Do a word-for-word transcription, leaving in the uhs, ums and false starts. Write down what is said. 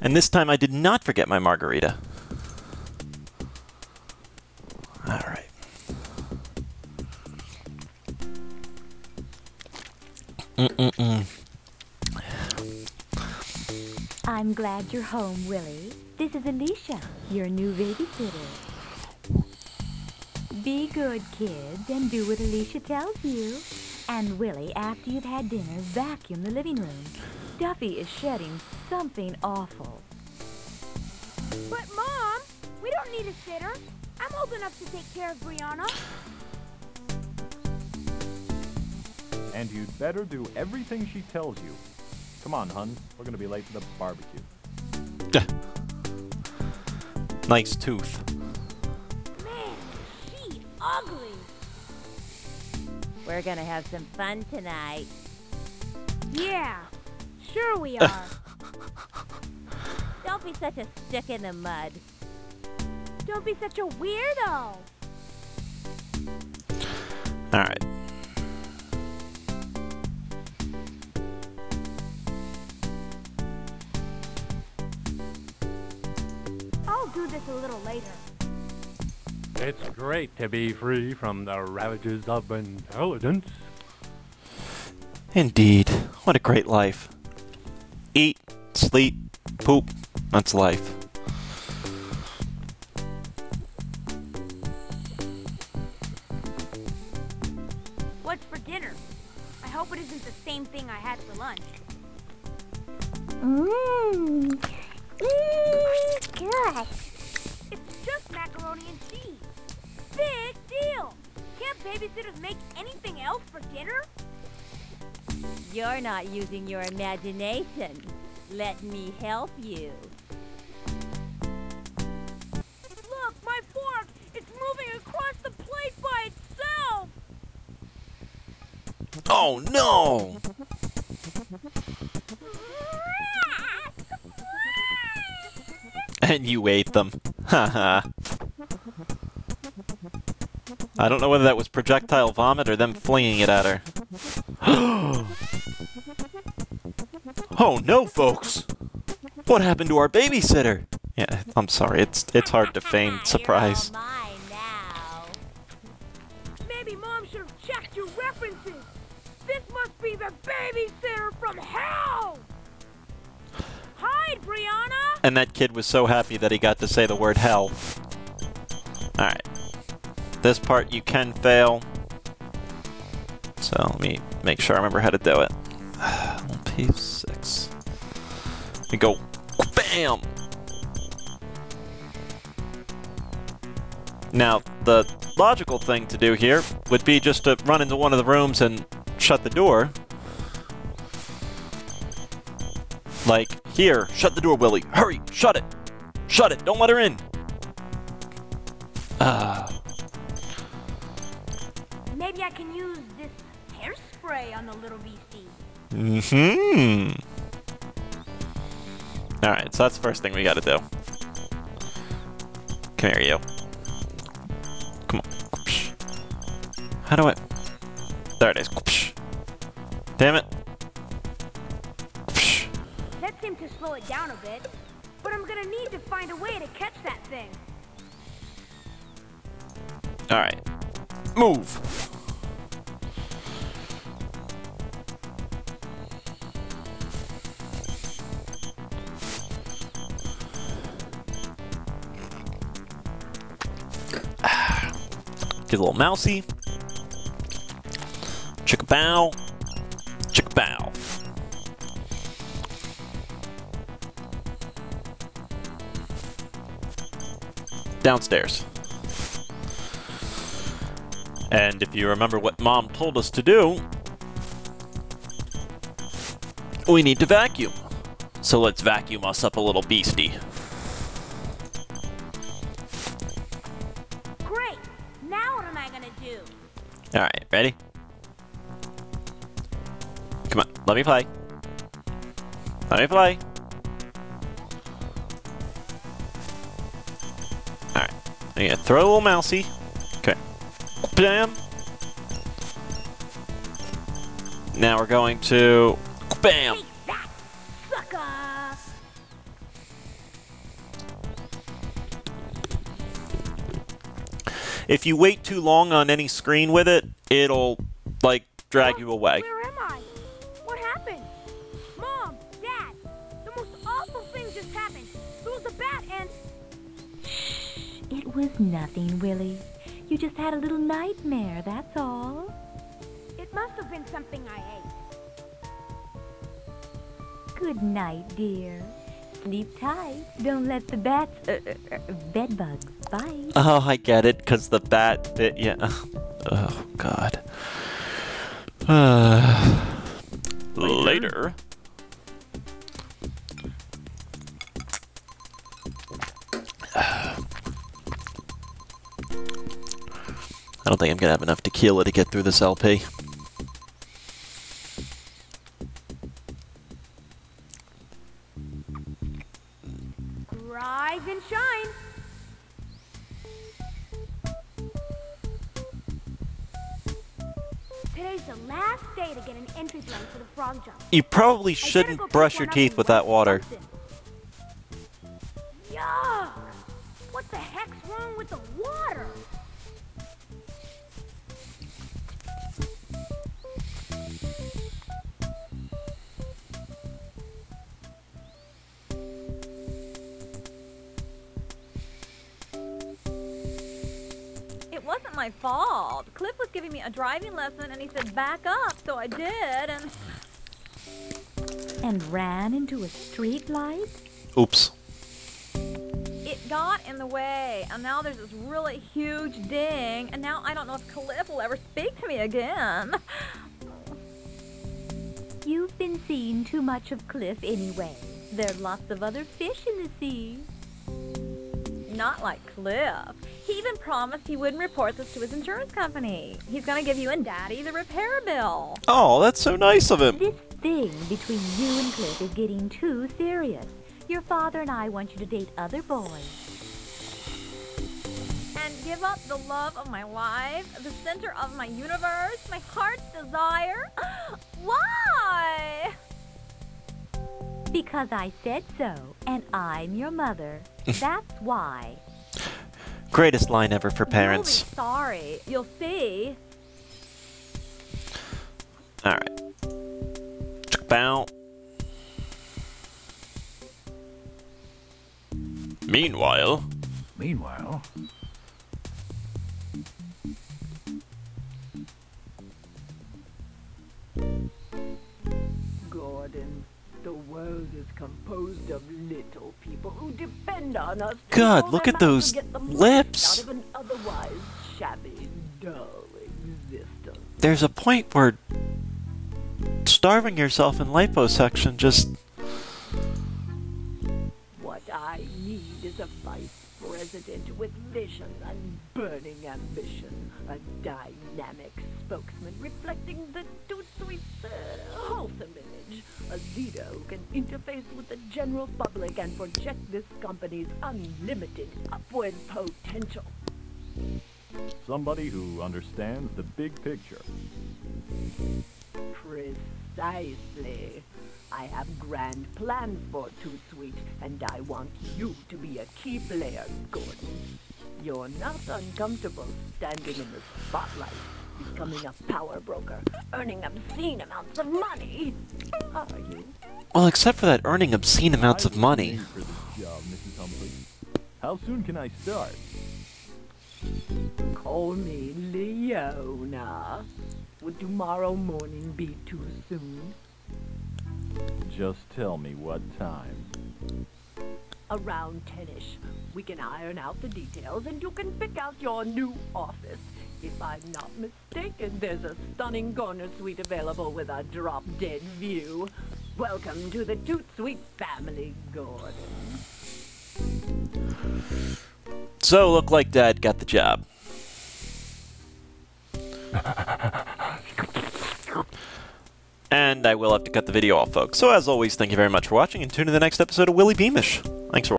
And this time I did not forget my margarita. All right. Mm-mm-mm. I'm glad you're home, Willie. This is Alicia, your new babysitter. Be good, kids, and do what Alicia tells you. And Willie, after you've had dinner, vacuum the living room. Duffy is shedding something awful. But, Mom, we don't need a sitter. I'm old enough to take care of Brianna. And you'd better do everything she tells you. Come on, hun. We're gonna be late for the barbecue. Duh. Nice tooth. Man, she's ugly. We're gonna have some fun tonight. Yeah, sure we are. Don't be such a stick in the mud. Don't be such a weirdo. Alright. I'll do this a little later. It's great to be free from the ravages of intelligence. Indeed. What a great life. Eat, sleep, poop. That's life. What's for dinner? I hope it isn't the same thing I had for lunch. Mmm. Mmm. Good. It's just macaroni and cheese. Big deal. Can't babysitters make anything else for dinner? You're not using your imagination. Let me help you. Look, my fork! It's moving across the plate by itself! Oh, no! And you ate them. Haha. I don't know whether that was projectile vomit or them flinging it at her. Oh no, folks! What happened to our babysitter? Yeah, I'm sorry. It's it's hard to feign surprise. You're all mine now. Maybe Mom should have checked your references. This must be the babysitter from hell. Hide, Brianna. And that kid was so happy that he got to say the word hell. Alright. This part you can fail. So let me make sure I remember how to do it. P six. We go. Bam! Now, the logical thing to do here would be just to run into one of the rooms and shut the door. Like... Here, shut the door, Willie. Hurry, shut it. Shut it. Don't let her in. Uh. Maybe I can use this hairspray on the little B C. Mm-hmm. All right, so that's the first thing we got to do. Come here, you. Come on. How do I... There it is. Damn it. To slow it down a bit, but I'm gonna need to find a way to catch that thing. All right, move. Get a little mousy. Chicka-bow. Chicka-bow. Downstairs. And if you remember what Mom told us to do, we need to vacuum. So let's vacuum us up a little beastie. Great! Now what am I gonna do? Alright, ready? Come on, let me play. Let me play. I'm gonna throw a little mousey. Okay. Bam! Now we're going to... Bam! Take that, sucker! If you wait too long on any screen with it, it'll, like, drag Mom, you away. Where am I? What happened? Mom, Dad, the most awful thing just happened. There was a bat and... It was nothing, Willie. You just had a little nightmare, that's all. It must have been something I ate. Good night, dear. Sleep tight. Don't let the bats, uh, uh, bed bugs bite. Oh, I get it, because the bat bit, yeah. Oh, God. Uh, later. I don't think I'm gonna have enough tequila to get through this L P. Rise and shine. Today's the last day to get an entry plan for the frog jump. You probably shouldn't go brush your teeth with that water. Yuck! What the heck's wrong with the water? Wasn't my fault. Cliff was giving me a driving lesson and he said back up, so I did, and and ran into a street light. Oops. It got in the way, and now there's this really huge ding, and now I don't know if Cliff will ever speak to me again. You've been seeing too much of Cliff anyway. There are lots of other fish in the sea. Not like Cliff. He even promised he wouldn't report this to his insurance company. He's gonna give you and Daddy the repair bill. Oh, that's so nice of him. This thing between you and Cliff is getting too serious. Your father and I want you to date other boys. And give up the love of my life, the center of my universe, my heart's desire. Why? Because I said so, and I'm your mother. That's why. Greatest line ever for parents. You'll be sorry. You'll see. Alright. Bow. Meanwhile. Meanwhile. Gordon. The world is composed of little people who depend on us. God, look at those lips! Out of an otherwise shabby, dull existence. There's a point where starving yourself in liposuction just... What I need is a vice president with vision and burning ambition. A dynamic spokesman reflecting the Tootsuite uh, wholesome image. A leader who can interface with the general public and project this company's unlimited upward potential. Somebody who understands the big picture. Precisely. I have grand plans for Tootsuite, and I want you to be a key player, Gordon. You're not uncomfortable standing in the spotlight, becoming a power broker, earning obscene amounts of money. Are you? Well, except for that earning obscene amounts of money. For this job, Missus Humphrey. How soon can I start? Call me Leona. Would tomorrow morning be too soon? Just tell me what time. Around ten-ish. We can iron out the details and you can pick out your new office. If I'm not mistaken, there's a stunning corner suite available with a drop-dead view. Welcome to the Tootsuite family, Gordon. So, look like Dad got the job. And I will have to cut the video off, folks. So as always, thank you very much for watching, and tune in to the next episode of Willy Beamish. Thanks for watching.